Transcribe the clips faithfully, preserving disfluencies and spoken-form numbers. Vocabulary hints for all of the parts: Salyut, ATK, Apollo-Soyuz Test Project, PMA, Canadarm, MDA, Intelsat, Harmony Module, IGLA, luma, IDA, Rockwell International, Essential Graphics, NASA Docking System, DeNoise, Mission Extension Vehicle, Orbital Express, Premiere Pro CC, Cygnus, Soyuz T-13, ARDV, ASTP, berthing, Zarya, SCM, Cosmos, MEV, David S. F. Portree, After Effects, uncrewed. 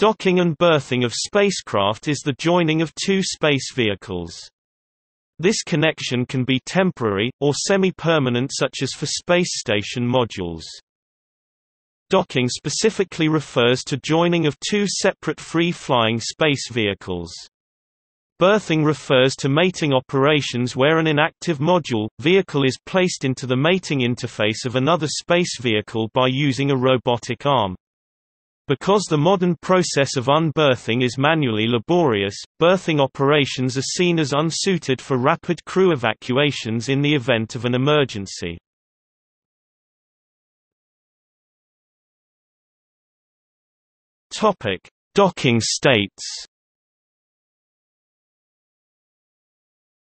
Docking and berthing of spacecraft is the joining of two space vehicles. This connection can be temporary, or semi-permanent, such as for space station modules. Docking specifically refers to joining of two separate free-flying space vehicles. Berthing refers to mating operations where an inactive module vehicle is placed into the mating interface of another space vehicle by using a robotic arm. Because the modern process of unberthing is manually laborious, berthing operations are seen as unsuited for rapid crew evacuations in the event of an emergency. Topic: Docking states.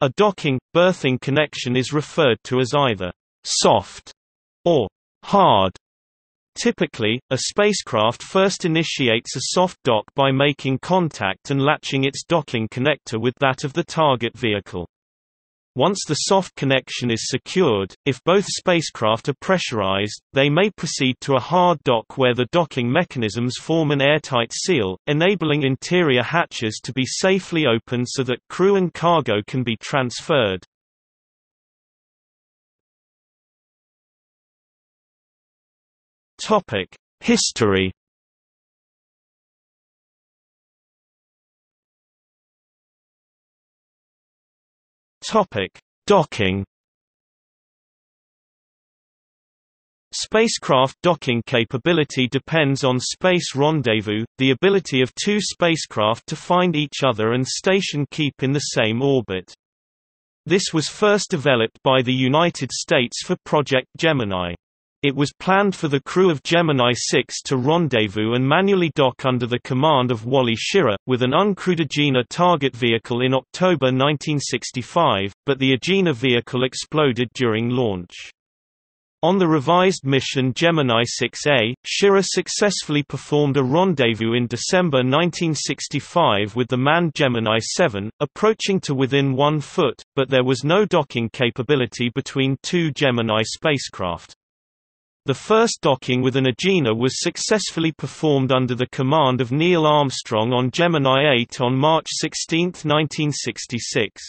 A docking-berthing connection is referred to as either «soft» or «hard». Typically, a spacecraft first initiates a soft dock by making contact and latching its docking connector with that of the target vehicle. Once the soft connection is secured, if both spacecraft are pressurized, they may proceed to a hard dock where the docking mechanisms form an airtight seal, enabling interior hatches to be safely opened so that crew and cargo can be transferred. Topic: History. Topic: Docking. Spacecraft docking capability depends on space rendezvous, the ability of two spacecraft to find each other and station keep in the same orbit. This was first developed by the United States for Project Gemini. It was planned for the crew of Gemini six to rendezvous and manually dock under the command of Wally Schirra, with an uncrewed Agena target vehicle in October nineteen sixty-five, but the Agena vehicle exploded during launch. On the revised mission Gemini six A, Schirra successfully performed a rendezvous in December nineteen sixty-five with the manned Gemini seven, approaching to within one foot, but there was no docking capability between two Gemini spacecraft. The first docking with an Agena was successfully performed under the command of Neil Armstrong on Gemini eight on March sixteenth nineteen sixty-six.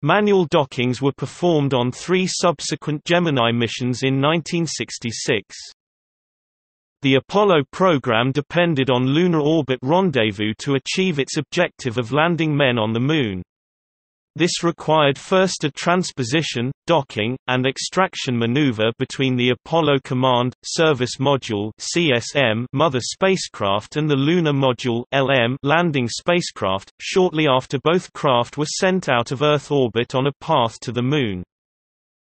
Manual dockings were performed on three subsequent Gemini missions in nineteen sixty-six. The Apollo program depended on lunar orbit rendezvous to achieve its objective of landing men on the Moon. This required first a transposition, docking, and extraction maneuver between the Apollo Command Service Module (C S M) mother spacecraft and the Lunar Module (L M) landing spacecraft, shortly after both craft were sent out of Earth orbit on a path to the Moon.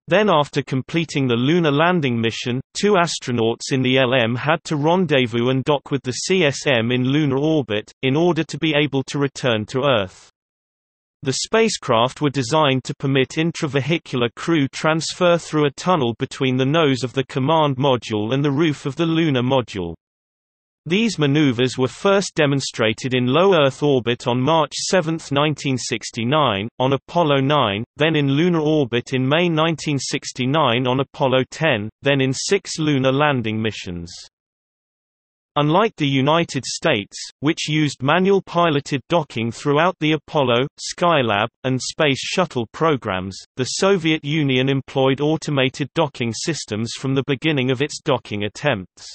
Then, after completing the lunar landing mission, two astronauts in the L M had to rendezvous and dock with the C S M in lunar orbit, in order to be able to return to Earth. The spacecraft were designed to permit intravehicular crew transfer through a tunnel between the nose of the command module and the roof of the lunar module. These maneuvers were first demonstrated in low Earth orbit on March seventh nineteen sixty-nine, on Apollo nine, then in lunar orbit in May nineteen sixty-nine on Apollo ten, then in six lunar landing missions. Unlike the United States, which used manual piloted docking throughout the Apollo, Skylab, and Space Shuttle programs, the Soviet Union employed automated docking systems from the beginning of its docking attempts.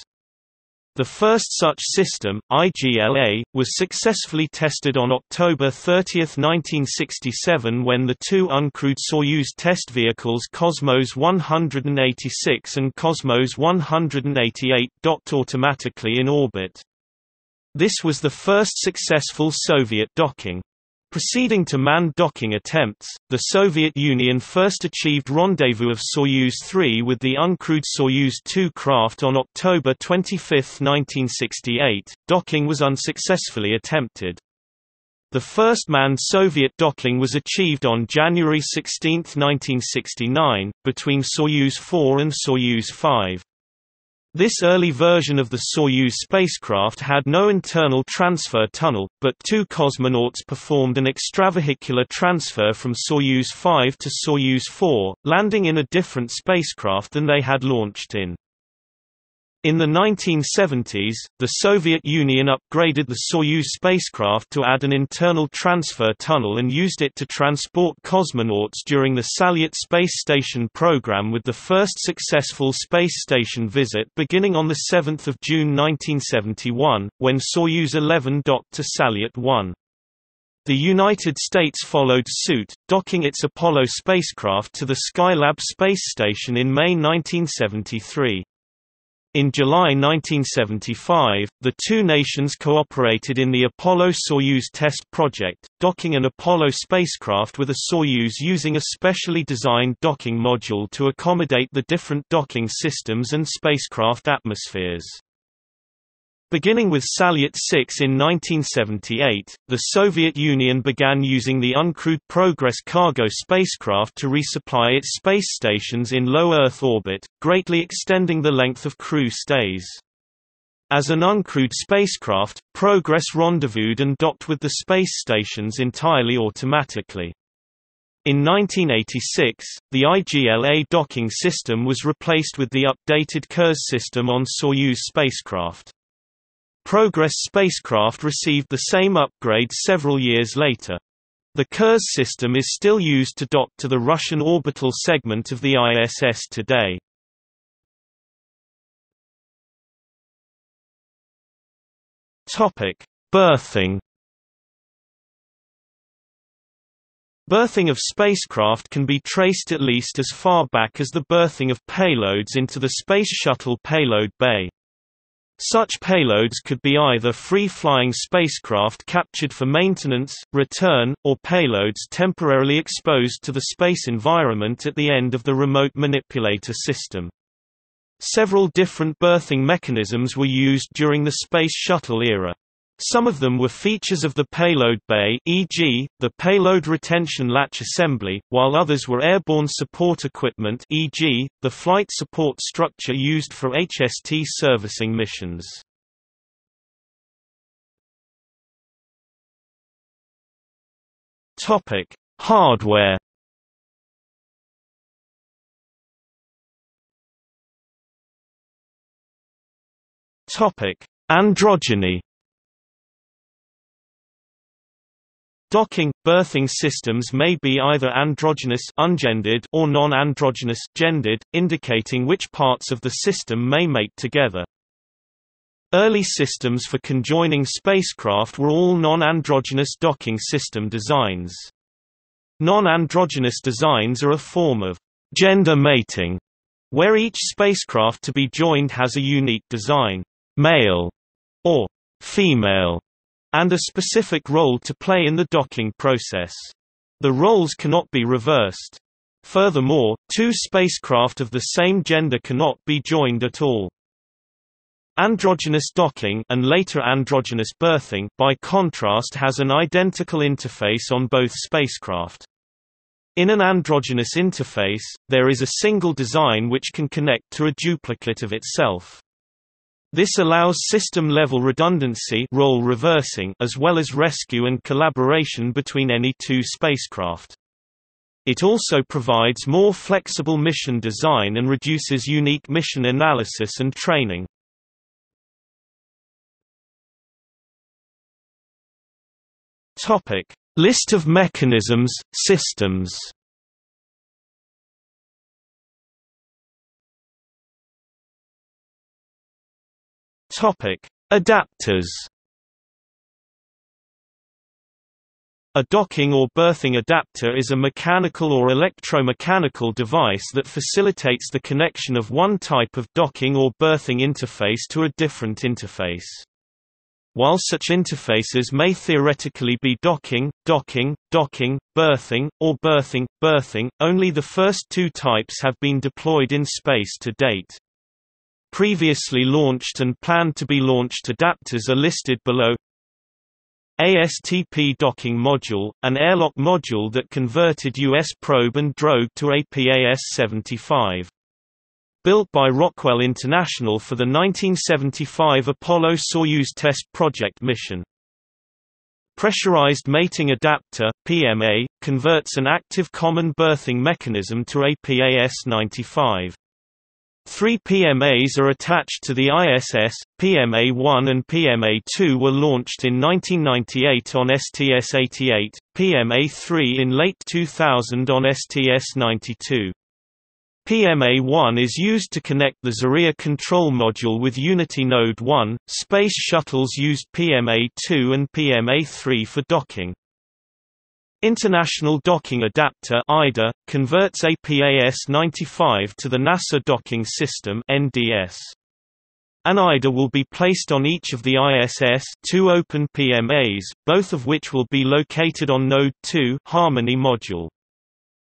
The first such system, I G L A, was successfully tested on October thirtieth nineteen sixty-seven when the two uncrewed Soyuz test vehicles Cosmos one eighty-six and Cosmos one eighty-eight docked automatically in orbit. This was the first successful Soviet docking. Proceeding to manned docking attempts, the Soviet Union first achieved rendezvous of Soyuz three with the uncrewed Soyuz two craft on October twenty-fifth nineteen sixty-eight. Docking was unsuccessfully attempted. The first manned Soviet docking was achieved on January sixteenth nineteen sixty-nine, between Soyuz four and Soyuz five. This early version of the Soyuz spacecraft had no internal transfer tunnel, but two cosmonauts performed an extravehicular transfer from Soyuz five to Soyuz four, landing in a different spacecraft than they had launched in. In the nineteen seventies, the Soviet Union upgraded the Soyuz spacecraft to add an internal transfer tunnel and used it to transport cosmonauts during the Salyut space station program, with the first successful space station visit beginning on the seventh of June nineteen seventy-one, when Soyuz eleven docked to Salyut one. The United States followed suit, docking its Apollo spacecraft to the Skylab space station in May nineteen seventy-three. In July nineteen seventy-five, the two nations cooperated in the Apollo-Soyuz Test Project, docking an Apollo spacecraft with a Soyuz using a specially designed docking module to accommodate the different docking systems and spacecraft atmospheres. Beginning with Salyut six in nineteen seventy-eight, the Soviet Union began using the uncrewed Progress cargo spacecraft to resupply its space stations in low Earth orbit, greatly extending the length of crew stays. As an uncrewed spacecraft, Progress rendezvoused and docked with the space stations entirely automatically. In nineteen eighty-six, the I G L A docking system was replaced with the updated Kurs system on Soyuz spacecraft. Progress spacecraft received the same upgrade several years later. The Kurs system is still used to dock to the Russian orbital segment of the I S S today. Topic: Berthing. Berthing of spacecraft can be traced at least as far back as the berthing of payloads into the Space Shuttle payload bay. Such payloads could be either free-flying spacecraft captured for maintenance, return, or payloads temporarily exposed to the space environment at the end of the remote manipulator system. Several different berthing mechanisms were used during the Space Shuttle era. Some of them were features of the payload bay, for example, the payload retention latch assembly, while others were airborne support equipment, for example, the flight support structure used for H S T servicing missions. Topic: Hardware. Topic: Androgyny. Docking, berthing systems may be either androgynous ungendered or non-androgynous gendered, indicating which parts of the system may mate together. Early systems for conjoining spacecraft were all non-androgynous docking system designs. Non-androgynous designs are a form of gender mating, where each spacecraft to be joined has a unique design, male or female, and a specific role to play in the docking process. The roles cannot be reversed. Furthermore, two spacecraft of the same gender cannot be joined at all. Androgynous docking and later androgynous berthing, by contrast, has an identical interface on both spacecraft. In an androgynous interface, there is a single design which can connect to a duplicate of itself. This allows system-level redundancy, role reversing, as well as rescue and collaboration between any two spacecraft. It also provides more flexible mission design and reduces unique mission analysis and training. Topic: List of mechanisms, systems. Topic: Adapters. A docking or berthing adapter is a mechanical or electromechanical device that facilitates the connection of one type of docking or berthing interface to a different interface. While such interfaces may theoretically be docking, docking, docking, berthing, or berthing, berthing, only the first two types have been deployed in space to date. Previously launched and planned to be launched adapters are listed below. A S T P docking module, an airlock module that converted U S probe and drogue to A P A S seventy-five. Built by Rockwell International for the nineteen seventy-five Apollo-Soyuz Test Project mission. Pressurized mating adapter, P M A, converts an active common berthing mechanism to A P A S ninety-five. Three P M As are attached to the I S S. P M A one and P M A two were launched in nineteen ninety-eight on S T S eighty-eight, P M A three in late two thousand on S T S ninety-two. P M A one is used to connect the Zarya control module with Unity Node one. Space Shuttles used P M A two and P M A three for docking. International Docking Adapter I D A converts A P A S ninety-five to the NASA Docking System N D S. An I D A will be placed on each of the I S S two open P M As, both of which will be located on Node two Harmony Module.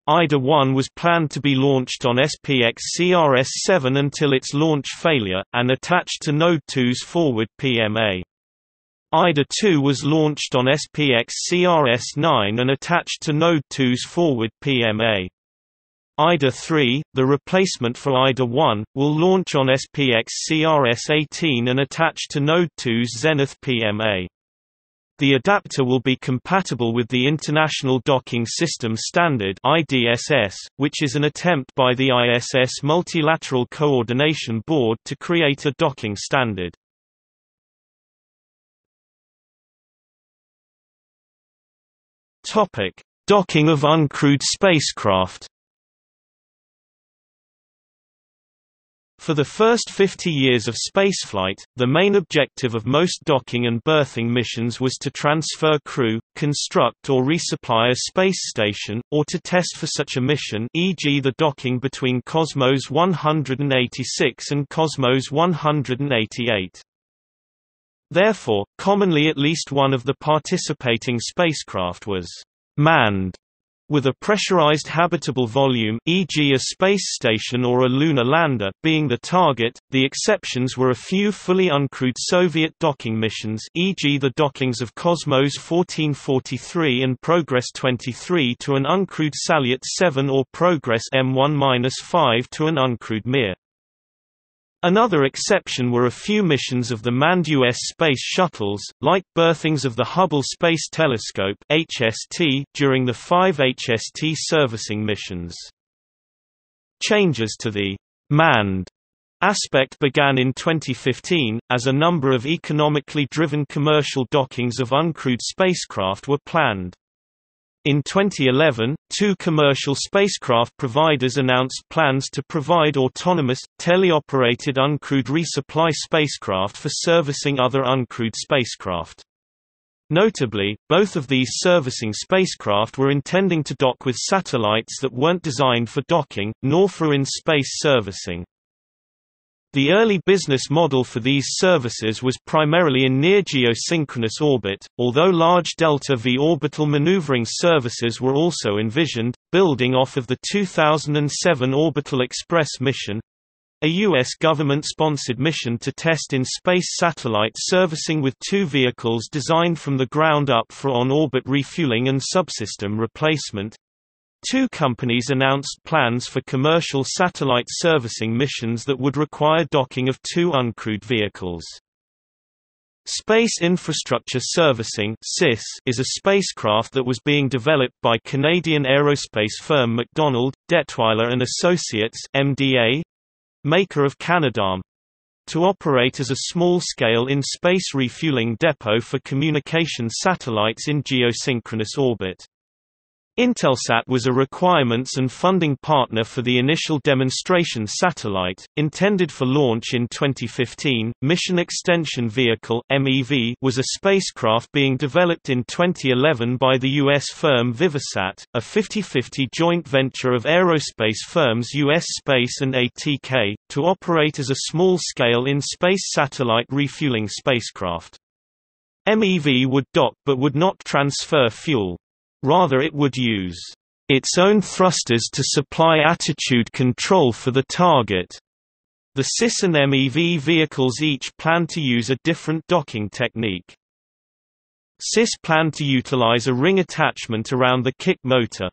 I D A one was planned to be launched on S P X C R S seven until its launch failure, and attached to Node two's forward P M A. I D A two was launched on S P X C R S nine and attached to Node two's forward P M A. I D A three, the replacement for I D A one, will launch on S P X C R S eighteen and attach to Node two's Zenith P M A. The adapter will be compatible with the International Docking System Standard I D S S, which is an attempt by the I S S Multilateral Coordination Board to create a docking standard. Topic: Docking of uncrewed spacecraft. For the first fifty years of spaceflight, the main objective of most docking and berthing missions was to transfer crew, construct or resupply a space station, or to test for such a mission, for example the docking between Cosmos one hundred eighty-six and Cosmos one hundred eighty-eight. Therefore, commonly at least one of the participating spacecraft was manned with a pressurized habitable volume, for example a space station or a lunar lander, being the target. The exceptions were a few fully uncrewed Soviet docking missions, for example the dockings of Cosmos fourteen forty-three and Progress twenty-three to an uncrewed Salyut seven or Progress M one dash five to an uncrewed Mir. Another exception were a few missions of the manned U S space shuttles, like berthings of the Hubble Space Telescope H S T during the five H S T servicing missions. Changes to the manned aspect began in twenty fifteen, as a number of economically driven commercial dockings of uncrewed spacecraft were planned. In twenty eleven, two commercial spacecraft providers announced plans to provide autonomous, teleoperated uncrewed resupply spacecraft for servicing other uncrewed spacecraft. Notably, both of these servicing spacecraft were intending to dock with satellites that weren't designed for docking, nor for in-space servicing. The early business model for these services was primarily in near-geosynchronous orbit, although large delta V orbital maneuvering services were also envisioned, building off of the two thousand seven Orbital Express mission—a U S government-sponsored mission to test in-space satellite servicing with two vehicles designed from the ground up for on-orbit refueling and subsystem replacement. Two companies announced plans for commercial satellite servicing missions that would require docking of two uncrewed vehicles. Space Infrastructure Servicing is a spacecraft that was being developed by Canadian aerospace firm McDonald, Detweiler and Associates M D A, maker of Canadarm, to operate as a small-scale in-space refueling depot for communication satellites in geosynchronous orbit. Intelsat was a requirements and funding partner for the initial demonstration satellite, intended for launch in twenty fifteen. Mission Extension Vehicle (M E V) was a spacecraft being developed in twenty eleven by the U S firm Vivisat, a fifty fifty joint venture of aerospace firms U S Space and A T K, to operate as a small-scale in-space satellite refueling spacecraft. M E V would dock but would not transfer fuel. Rather it would use its own thrusters to supply attitude control for the target. The S I S and M E V vehicles each plan to use a different docking technique. S I S planned to utilize a ring attachment around the kick motor,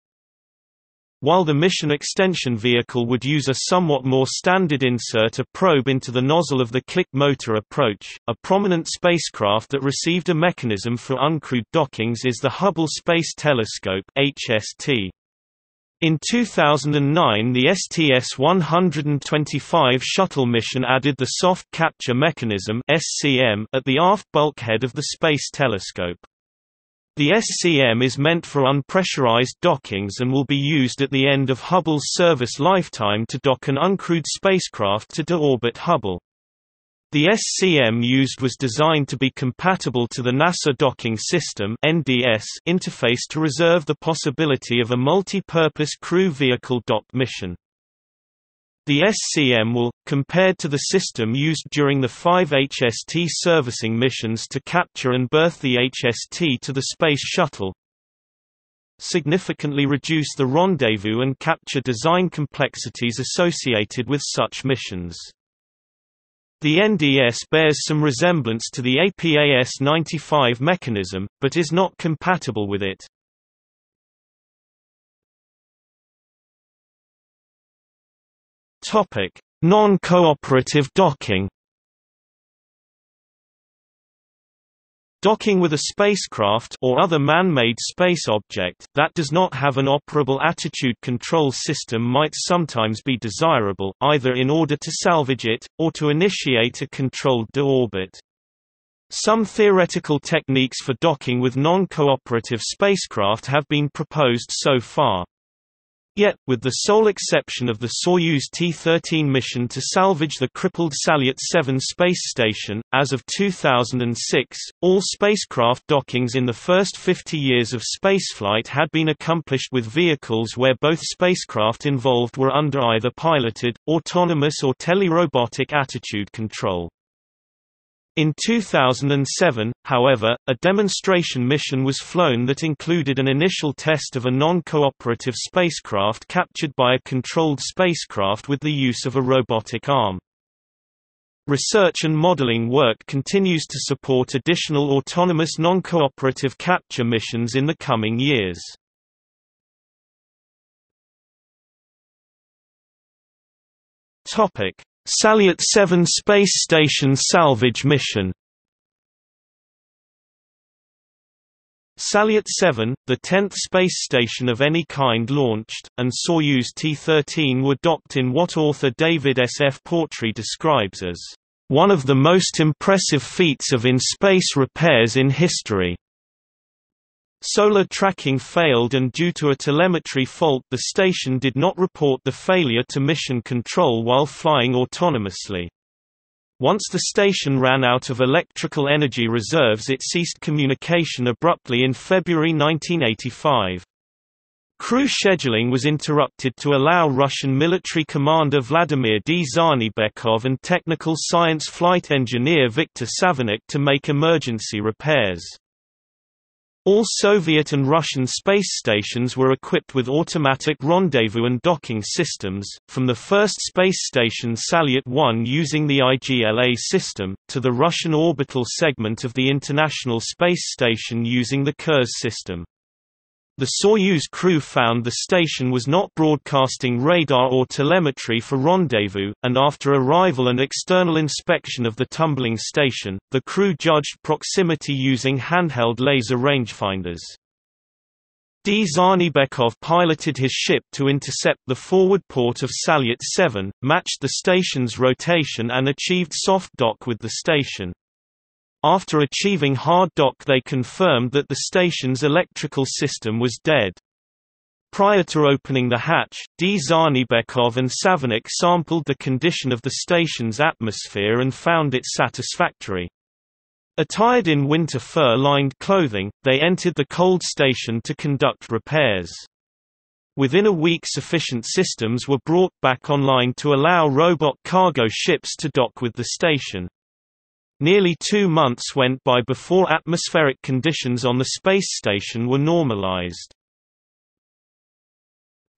while the Mission Extension Vehicle would use a somewhat more standard insert a probe into the nozzle of the kick motor approach. A prominent spacecraft that received a mechanism for uncrewed dockings is the Hubble Space Telescope H S T. In two thousand nine, the S T S one twenty-five shuttle mission added the Soft Capture Mechanism (S C M) at the aft bulkhead of the Space Telescope. The S C M is meant for unpressurized dockings and will be used at the end of Hubble's service lifetime to dock an uncrewed spacecraft to deorbit Hubble. The S C M used was designed to be compatible to the NASA Docking System (N D S) interface to reserve the possibility of a multi-purpose crew vehicle dock mission. The S C M will, compared to the system used during the five H S T servicing missions to capture and berth the H S T to the Space Shuttle, significantly reduce the rendezvous and capture design complexities associated with such missions. The N D S bears some resemblance to the A P A S ninety-five mechanism, but is not compatible with it. Non-cooperative docking. Docking with a spacecraft or other man-made space object that does not have an operable attitude control system might sometimes be desirable, either in order to salvage it, or to initiate a controlled deorbit. Some theoretical techniques for docking with non-cooperative spacecraft have been proposed so far. Yet, with the sole exception of the Soyuz T thirteen mission to salvage the crippled Salyut seven space station, as of two thousand six, all spacecraft dockings in the first fifty years of spaceflight had been accomplished with vehicles where both spacecraft involved were under either piloted, autonomous or telerobotic attitude control. In two thousand seven, however, a demonstration mission was flown that included an initial test of a non-cooperative spacecraft captured by a controlled spacecraft with the use of a robotic arm. Research and modeling work continues to support additional autonomous non-cooperative capture missions in the coming years. Salyut seven Space Station Salvage Mission. Salyut seven, the tenth space station of any kind launched, and Soyuz T thirteen were docked in what author David S. F. Portree describes as, "...one of the most impressive feats of in-space repairs in history." Solar tracking failed and due to a telemetry fault the station did not report the failure to mission control while flying autonomously. Once the station ran out of electrical energy reserves it ceased communication abruptly in February nineteen eighty-five. Crew scheduling was interrupted to allow Russian military commander Vladimir Dzhanibekov and technical science flight engineer Viktor Savinykh to make emergency repairs. All Soviet and Russian space stations were equipped with automatic rendezvous and docking systems, from the first space station Salyut one using the I G L A system, to the Russian orbital segment of the International Space Station using the Kurs system. The Soyuz crew found the station was not broadcasting radar or telemetry for rendezvous, and after arrival and external inspection of the tumbling station, the crew judged proximity using handheld laser rangefinders. Dzhanibekov piloted his ship to intercept the forward port of Salyut seven, matched the station's rotation and achieved soft dock with the station. After achieving hard dock they confirmed that the station's electrical system was dead. Prior to opening the hatch, Dzhanibekov and Savinykh sampled the condition of the station's atmosphere and found it satisfactory. Attired in winter fur-lined clothing, they entered the cold station to conduct repairs. Within a week sufficient systems were brought back online to allow robot cargo ships to dock with the station. Nearly two months went by before atmospheric conditions on the space station were normalized.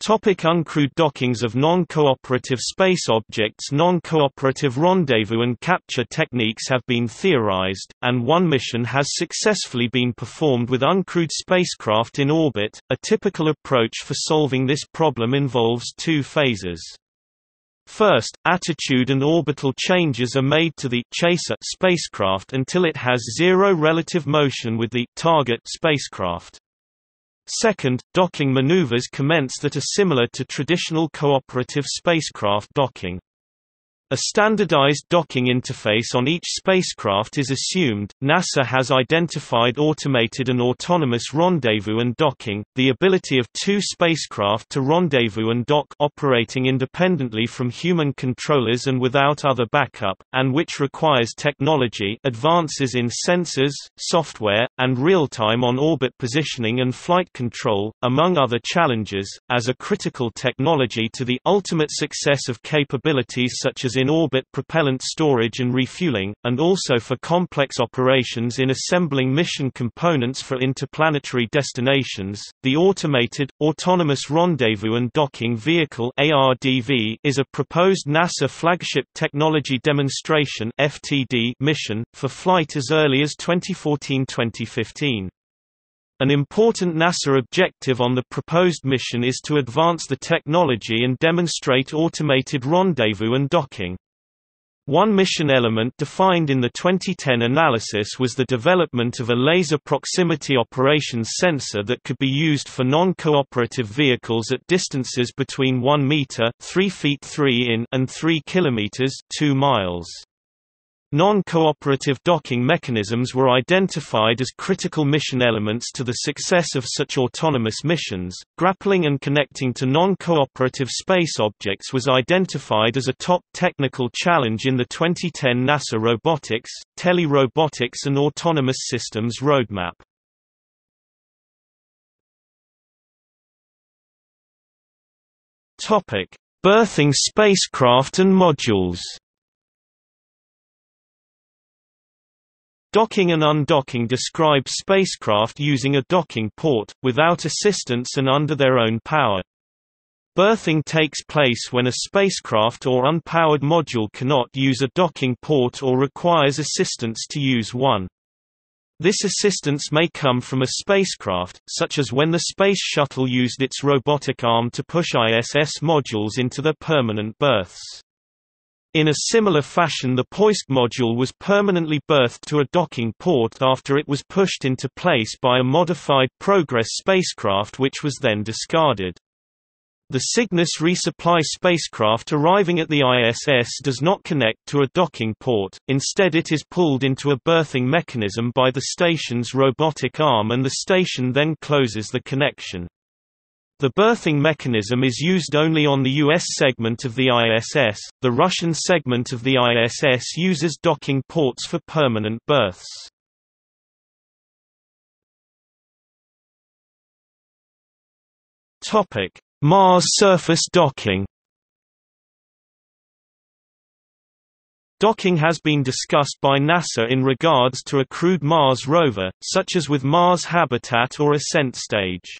Topic: uncrewed dockings of non-cooperative space objects. Non-cooperative rendezvous and capture techniques have been theorized, and one mission has successfully been performed with uncrewed spacecraft in orbit. A typical approach for solving this problem involves two phases. First, attitude and orbital changes are made to the chaser spacecraft until it has zero relative motion with the target spacecraft. Second, docking maneuvers commence that are similar to traditional cooperative spacecraft docking. A standardized docking interface on each spacecraft is assumed. NASA has identified automated and autonomous rendezvous and docking, the ability of two spacecraft to rendezvous and dock operating independently from human controllers and without other backup, and which requires technology advances in sensors, software, and real-time on-orbit positioning and flight control, among other challenges, as a critical technology to the ultimate success of capabilities such as in-orbit propellant storage and refueling, and also for complex operations in assembling mission components for interplanetary destinations. The Automated, Autonomous Rendezvous and Docking Vehicle (A R D V) is a proposed NASA flagship technology demonstration (F T D) mission, for flight as early as twenty fourteen to twenty fifteen. An important NASA objective on the proposed mission is to advance the technology and demonstrate automated rendezvous and docking. One mission element defined in the twenty ten analysis was the development of a laser proximity operations sensor that could be used for non-cooperative vehicles at distances between one meter (three feet three inches) and three kilometers (two miles). Non-cooperative docking mechanisms were identified as critical mission elements to the success of such autonomous missions. Grappling and connecting to non-cooperative space objects was identified as a top technical challenge in the twenty ten NASA Robotics, Telerobotics and Autonomous Systems Roadmap. Topic: Birthing spacecraft and modules. Docking and undocking describe spacecraft using a docking port, without assistance and under their own power. Berthing takes place when a spacecraft or unpowered module cannot use a docking port or requires assistance to use one. This assistance may come from a spacecraft, such as when the Space Shuttle used its robotic arm to push I S S modules into their permanent berths. In a similar fashion, the P M A module was permanently berthed to a docking port after it was pushed into place by a modified Progress spacecraft, which was then discarded. The Cygnus resupply spacecraft arriving at the I S S does not connect to a docking port, instead it is pulled into a berthing mechanism by the station's robotic arm and the station then closes the connection. The berthing mechanism is used only on the U S segment of the I S S. The Russian segment of the I S S uses docking ports for permanent berths. Topic: Mars surface docking. Docking has been discussed by NASA in regards to a crewed Mars rover, such as with Mars Habitat or Ascent Stage.